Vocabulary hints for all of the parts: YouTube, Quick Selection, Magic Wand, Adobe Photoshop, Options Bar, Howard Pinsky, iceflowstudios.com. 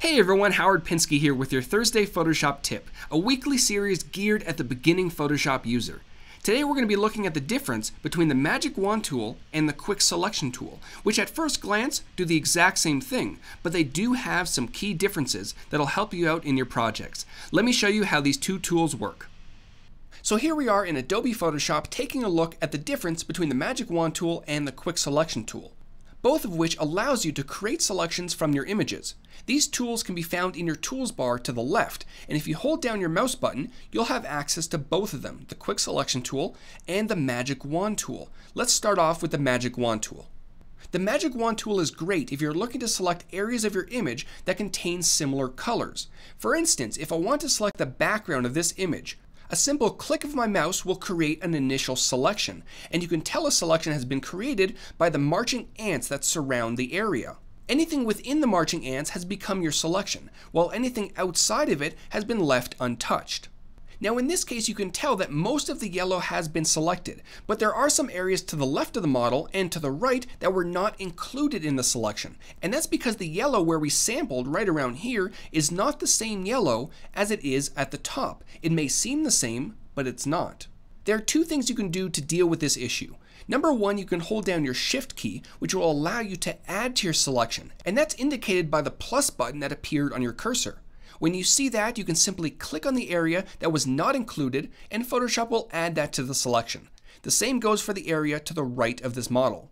Hey everyone, Howard Pinsky here with your Thursday Photoshop tip, a weekly series geared at the beginning Photoshop user. Today we're going to be looking at the difference between the Magic Wand tool and the Quick Selection tool, which at first glance do the exact same thing, but they do have some key differences that'll help you out in your projects. Let me show you how these two tools work. So here we are in Adobe Photoshop taking a look at the difference between the Magic Wand tool and the Quick Selection tool, both of which allows you to create selections from your images. These tools can be found in your tools bar to the left, and if you hold down your mouse button, you'll have access to both of them, the Quick Selection tool and the Magic Wand tool. Let's start off with the Magic Wand tool. The Magic Wand tool is great if you're looking to select areas of your image that contain similar colors. For instance, if I want to select the background of this image, a simple click of my mouse will create an initial selection, and you can tell a selection has been created by the marching ants that surround the area. Anything within the marching ants has become your selection, while anything outside of it has been left untouched. Now in this case you can tell that most of the yellow has been selected, but there are some areas to the left of the model and to the right that were not included in the selection, and that's because the yellow where we sampled right around here is not the same yellow as it is at the top. It may seem the same, but it's not. There are two things you can do to deal with this issue. Number one, you can hold down your Shift key, which will allow you to add to your selection, and that's indicated by the plus button that appeared on your cursor. When you see that, you can simply click on the area that was not included, and Photoshop will add that to the selection. The same goes for the area to the right of this model.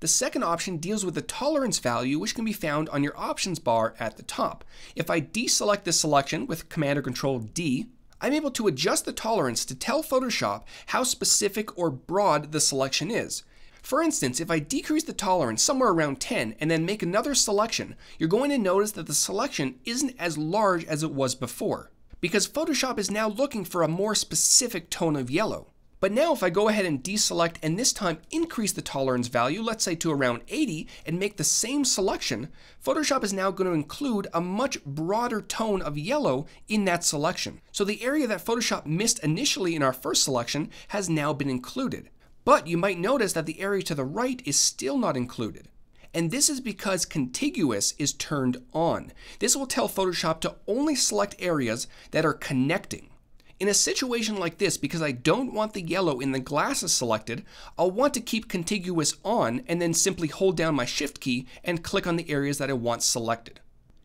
The second option deals with the tolerance value, which can be found on your options bar at the top. If I deselect this selection with Command or Control D, I'm able to adjust the tolerance to tell Photoshop how specific or broad the selection is. For instance, if I decrease the tolerance somewhere around 10 and then make another selection, you're going to notice that the selection isn't as large as it was before, because Photoshop is now looking for a more specific tone of yellow. But now if I go ahead and deselect and this time increase the tolerance value, let's say to around 80, and make the same selection, Photoshop is now going to include a much broader tone of yellow in that selection. So the area that Photoshop missed initially in our first selection has now been included. But you might notice that the area to the right is still not included. And this is because contiguous is turned on. This will tell Photoshop to only select areas that are connecting. In a situation like this, because I don't want the yellow in the glasses selected, I'll want to keep contiguous on and then simply hold down my Shift key and click on the areas that I want selected.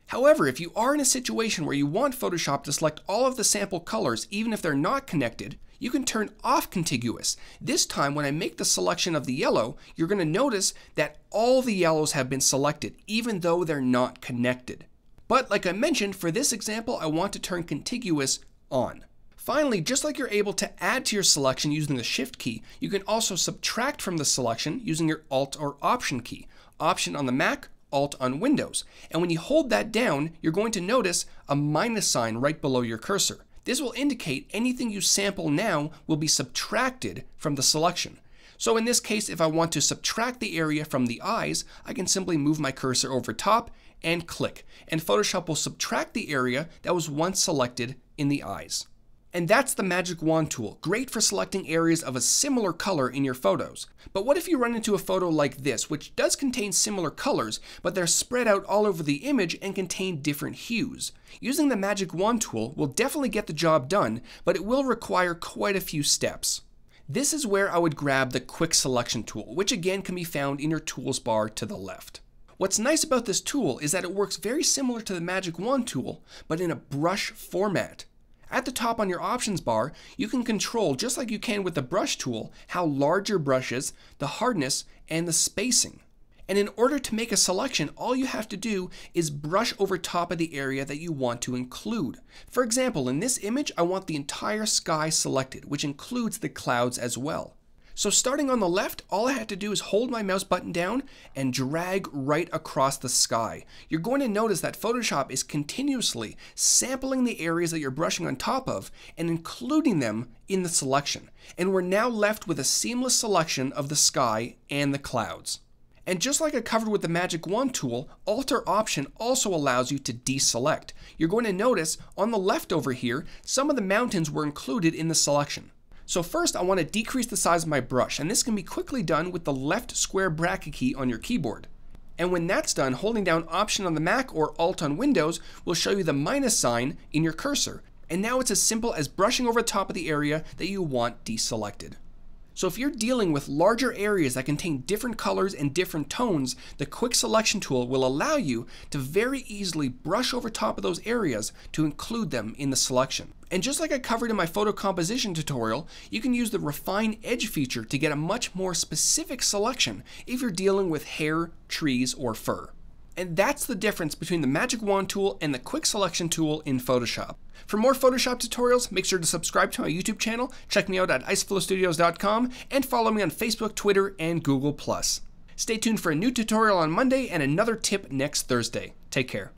However, if you are in a situation where you want Photoshop to select all of the sample colors, even if they're not connected, you can turn off contiguous. This time when I make the selection of the yellow, you're going to notice that all the yellows have been selected, even though they're not connected. But like I mentioned, for this example, I want to turn contiguous on. Finally, just like you're able to add to your selection using the Shift key, you can also subtract from the selection using your Alt or Option key. Option on the Mac, Alt on Windows. And when you hold that down, you're going to notice a minus sign right below your cursor. This will indicate anything you sample now will be subtracted from the selection. So in this case, if I want to subtract the area from the eyes, I can simply move my cursor over top and click, and Photoshop will subtract the area that was once selected in the eyes. And that's the Magic Wand tool, great for selecting areas of a similar color in your photos. But what if you run into a photo like this, which does contain similar colors, but they're spread out all over the image and contain different hues? Using the Magic Wand tool will definitely get the job done, but it will require quite a few steps. This is where I would grab the Quick Selection tool, which again can be found in your tools bar to the left. What's nice about this tool is that it works very similar to the Magic Wand tool, but in a brush format. At the top on your options bar, you can control, just like you can with the brush tool, how large your brush is, the hardness, and the spacing. And in order to make a selection, all you have to do is brush over top of the area that you want to include. For example, in this image, I want the entire sky selected, which includes the clouds as well. So starting on the left, all I have to do is hold my mouse button down and drag right across the sky. You're going to notice that Photoshop is continuously sampling the areas that you're brushing on top of and including them in the selection. And we're now left with a seamless selection of the sky and the clouds. And just like I covered with the Magic Wand tool, Alt or Option also allows you to deselect. You're going to notice on the left over here, some of the mountains were included in the selection. So first I want to decrease the size of my brush, and this can be quickly done with the left square bracket key on your keyboard. And when that's done, holding down Option on the Mac or Alt on Windows will show you the minus sign in your cursor. And now it's as simple as brushing over the top of the area that you want deselected. So if you're dealing with larger areas that contain different colors and different tones, the Quick Selection tool will allow you to very easily brush over top of those areas to include them in the selection. And just like I covered in my photo composition tutorial, you can use the Refine Edge feature to get a much more specific selection if you're dealing with hair, trees, or fur. And that's the difference between the Magic Wand tool and the Quick Selection tool in Photoshop. For more Photoshop tutorials, make sure to subscribe to my YouTube channel, check me out at iceflowstudios.com, and follow me on Facebook, Twitter, and Google+. Stay tuned for a new tutorial on Monday and another tip next Thursday. Take care.